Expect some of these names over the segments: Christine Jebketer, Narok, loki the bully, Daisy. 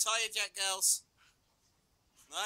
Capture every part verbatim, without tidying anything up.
tired yet, girls? No?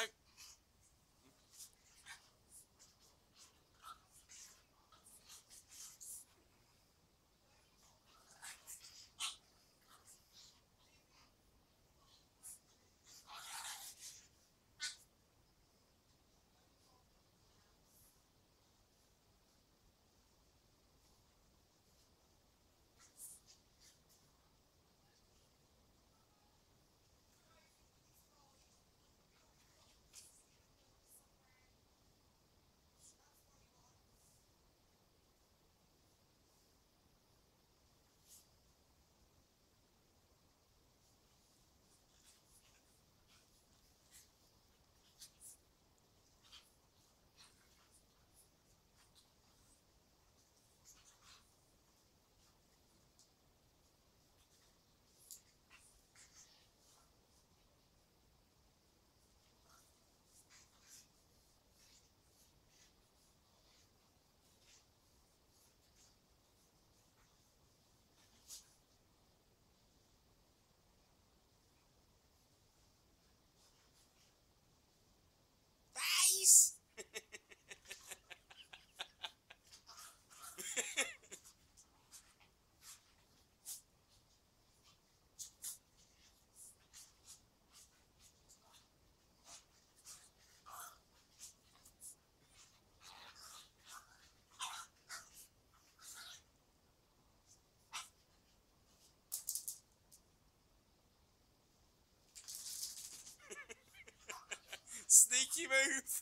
Sneaky move!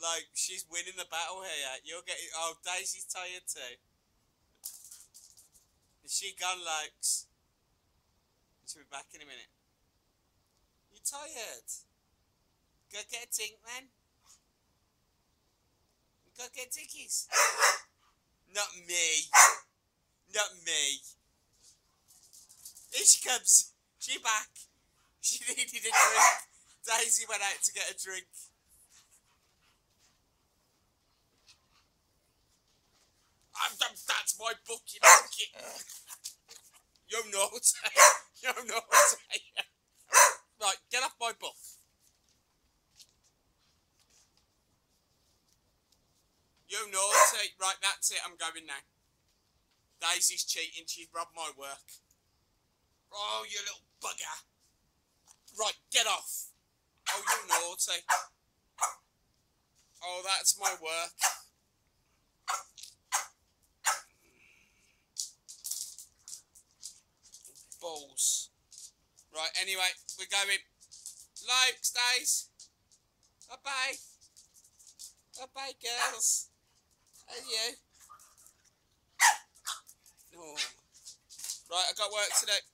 Like, she's winning the battle here. You're getting... Oh, Daisy's tired too. Is she gone, Lokes? She'll be back in a minute. You tired? Go get a tink, then. Go get tickies. Not me. Not me. Here she comes. She back. She needed a drink. Daisy went out to get a drink. I'm done, that's my book, you monkey. You're not. You're not. Right, get off my book. You naughty. Right, that's it. I'm going now. Daisy's cheating. She's robbed my work. Oh, you little bugger. Right, get off. Oh, you naughty. Oh, that's my work. Balls. Right, anyway, we're going. Lokes, Daisy. Bye-bye. Bye-bye, girls. Hey you. Oh. Right, I've got work to do.